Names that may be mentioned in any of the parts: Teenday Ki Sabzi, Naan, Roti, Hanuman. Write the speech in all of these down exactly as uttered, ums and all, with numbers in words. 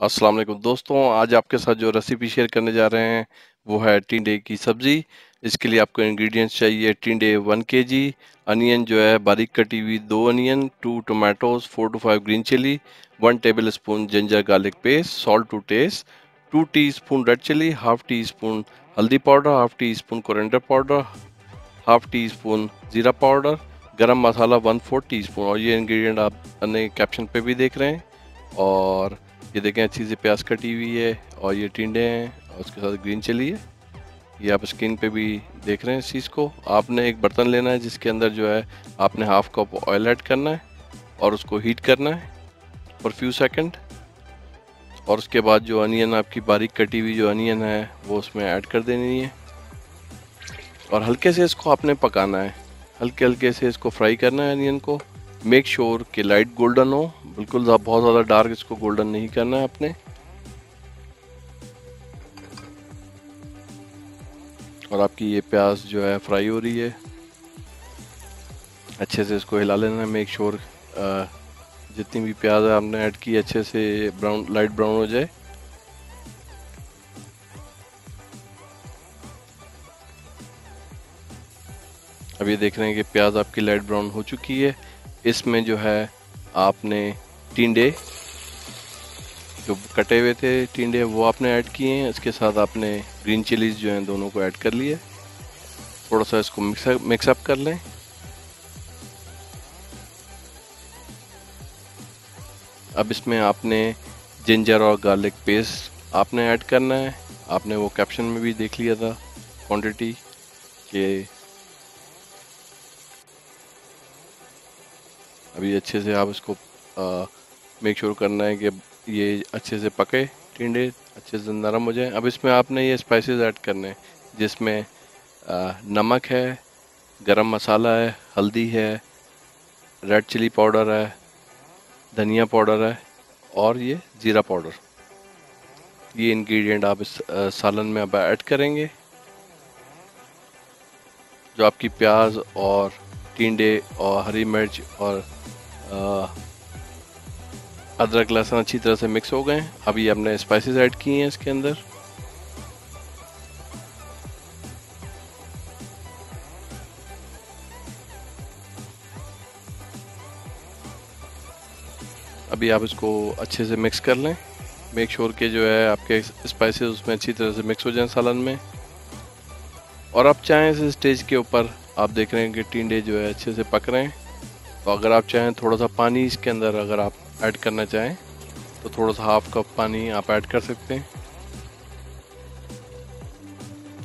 अस्सलाम वालेकुम दोस्तों, आज आपके साथ जो रेसिपी शेयर करने जा रहे हैं वो है टिंडे की सब्ज़ी। इसके लिए आपको इंग्रेडिएंट्स चाहिए टिंडे वन केजी, अनियन जो है बारीक कटी हुई दो onion, two tomatoes, four to five green chilli, one tablespoon ginger garlic paste, salt to taste, two teaspoon red chilli, half teaspoon haldi powder, half teaspoon coriander powder, half teaspoon jeera powder, garam masala one fourth teaspoon. और ये ingredient आप अन्य caption पे भी देख रहे हैं। और ये देखें अच्छी सी प्याज कटी हुई है और ये टिंडे हैं और उसके साथ ग्रीन चिली है। ये आप स्किन पे भी देख रहे हैं इस चीज़ को। आपने एक बर्तन लेना है जिसके अंदर जो है आपने हाफ़ कप ऑयल ऐड करना है और उसको हीट करना है फॉर फ्यू सेकंड। और उसके बाद जो अनियन आपकी बारीक कटी हुई जो अनियन है वो उसमें ऐड कर देनी है और हल्के से इसको आपने पकाना है, हल्के हल्के से इसको फ्राई करना है अनियन को। मेक श्योर कि लाइट गोल्डन हो, बिल्कुल बहुत ज़्यादा डार्क इसको गोल्डन नहीं करना है आपने। और आपकी ये प्याज जो है फ्राई हो रही है, अच्छे से इसको हिला लेना है। मेक श्योर जितनी भी प्याज है आपने ऐड की अच्छे से ब्राउन लाइट ब्राउन हो जाए। अब ये देख रहे हैं कि प्याज आपकी लाइट ब्राउन हो चुकी है। इसमें जो है आपने टिंडे जो कटे हुए थे टिंडे वो आपने ऐड किए हैं। इसके साथ आपने ग्रीन चिलीज जो हैं दोनों को ऐड कर लिए। थोड़ा सा इसको मिक्स मिक्सअप कर लें। अब इसमें आपने जिंजर और गार्लिक पेस्ट आपने ऐड करना है। आपने वो कैप्शन में भी देख लिया था क्वांटिटी के। अभी अच्छे से आप इसको मेक श्योर करना है कि ये अच्छे से पके टिंडे, अच्छे से नरम हो जाए। अब इसमें आपने ये स्पाइसेस ऐड करने हैं जिसमें आ, नमक है, गरम मसाला है, हल्दी है, रेड चिली पाउडर है, धनिया पाउडर है और ये ज़ीरा पाउडर। ये इंग्रेडिएंट आप इस आ, सालन में अब ऐड करेंगे। जो आपकी प्याज और टिंडे और हरी मिर्च और आ, अदरक लहसुन अच्छी तरह से मिक्स हो गए। अभी हमने स्पाइसेस ऐड किए हैं इसके अंदर। अभी आप इसको अच्छे से मिक्स कर लें। मेक श्योर के जो है आपके स्पाइसेस उसमें अच्छी तरह से मिक्स हो जाएं सालन में। और आप चाहें इस स्टेज के ऊपर आप देख रहे हैं कि टिंडे जो है अच्छे से पक रहे हैं, तो अगर आप चाहें थोड़ा सा पानी इसके अंदर अगर आप ऐड करना चाहें तो थोड़ा सा हाफ कप पानी आप ऐड कर सकते हैं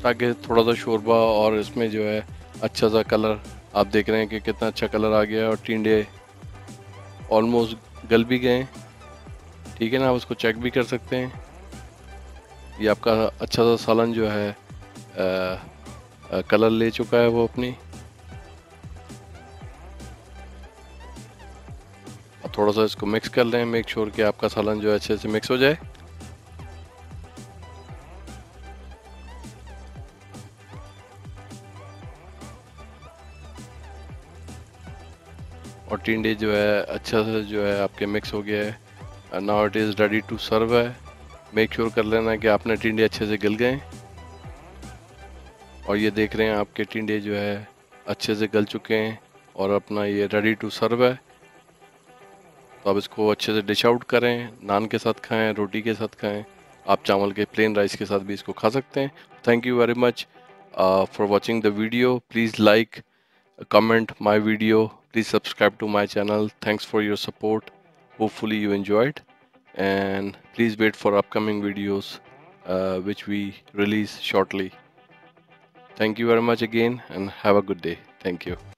ताकि थोड़ा सा शोरबा और इसमें जो है अच्छा सा कलर। आप देख रहे हैं कि कितना अच्छा कलर आ गया और टिंडे ऑलमोस्ट गल भी गए, ठीक है ना। आप उसको चेक भी कर सकते हैं। ये आपका अच्छा सा सालन जो है आ, आ, कलर ले चुका है वो अपनी। थोड़ा सा इसको मिक्स कर लें। मेक श्योर कि आपका सालन जो है अच्छे से मिक्स हो जाए। और टिंडे जो है अच्छा से जो है आपके मिक्स हो गया है। Now it is ready to serve है। मेक श्योर कर लेना कि आपने टिंडे अच्छे से गल गए। और ये देख रहे हैं आपके टिंडे जो है अच्छे से गल चुके हैं और अपना ये रेडी टू सर्व है। तो आप इसको अच्छे से डिश आउट करें, नान के साथ खाएं, रोटी के साथ खाएं। आप चावल के प्लेन राइस के साथ भी इसको खा सकते हैं। Thank you very much for watching the video. Please like, comment my video, please subscribe to my channel. Thanks for your support. Hopefully you enjoyed and please wait for upcoming videos which we release shortly. Thank you very much again and have a good day. Thank you.